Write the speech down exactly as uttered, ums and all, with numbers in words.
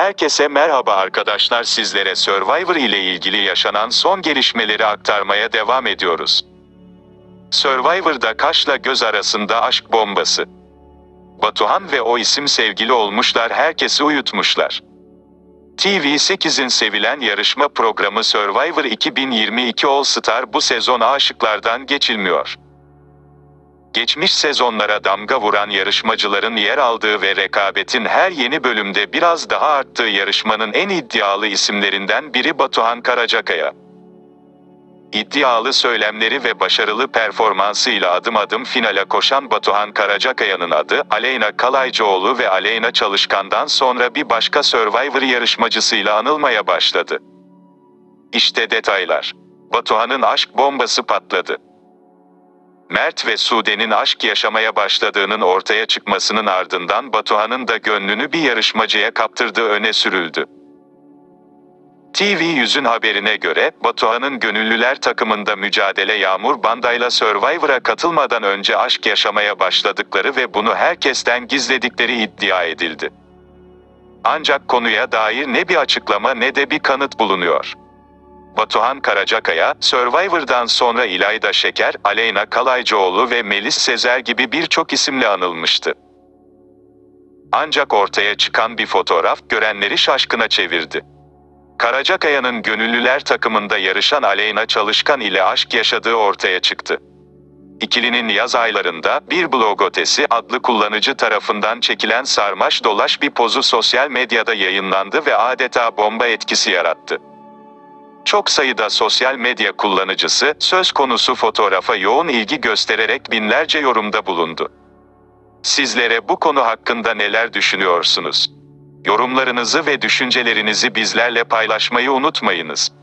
Herkese merhaba arkadaşlar, sizlere Survivor ile ilgili yaşanan son gelişmeleri aktarmaya devam ediyoruz. Survivor'da kaşla göz arasında aşk bombası. Batuhan ve o isim sevgili olmuşlar, herkesi uyutmuşlar. T V sekiz'in sevilen yarışma programı Survivor iki bin yirmi iki All Star bu sezon aşıklardan geçilmiyor. Geçmiş sezonlara damga vuran yarışmacıların yer aldığı ve rekabetin her yeni bölümde biraz daha arttığı yarışmanın en iddialı isimlerinden biri Batuhan Karacakaya. İddialı söylemleri ve başarılı performansıyla adım adım finale koşan Batuhan Karacakaya'nın adı Aleyna Kalaycıoğlu ve Aleyna Çalışkan'dan sonra bir başka Survivor yarışmacısıyla anılmaya başladı. İşte detaylar. Batuhan'ın aşk bombası patladı. Mert ve Sude'nin aşk yaşamaya başladığının ortaya çıkmasının ardından Batuhan'ın da gönlünü bir yarışmacıya kaptırdığı öne sürüldü. T V yüz'ün haberine göre Batuhan'ın gönüllüler takımında mücadele Yağmur Banda'yla Survivor'a katılmadan önce aşk yaşamaya başladıkları ve bunu herkesten gizledikleri iddia edildi. Ancak konuya dair ne bir açıklama ne de bir kanıt bulunuyor. Batuhan Karacakaya, Survivor'dan sonra İlayda Şeker, Aleyna Kalaycıoğlu ve Melis Sezer gibi birçok isimle anılmıştı. Ancak ortaya çıkan bir fotoğraf görenleri şaşkına çevirdi. Karacakaya'nın gönüllüler takımında yarışan Aleyna Çalışkan ile aşk yaşadığı ortaya çıktı. İkilinin yaz aylarında bir blogotesi adlı kullanıcı tarafından çekilen sarmaş dolaş bir pozu sosyal medyada yayınlandı ve adeta bomba etkisi yarattı. Çok sayıda sosyal medya kullanıcısı söz konusu fotoğrafa yoğun ilgi göstererek binlerce yorumda bulundu. Sizlere bu konu hakkında neler düşünüyorsunuz? Yorumlarınızı ve düşüncelerinizi bizlerle paylaşmayı unutmayınız.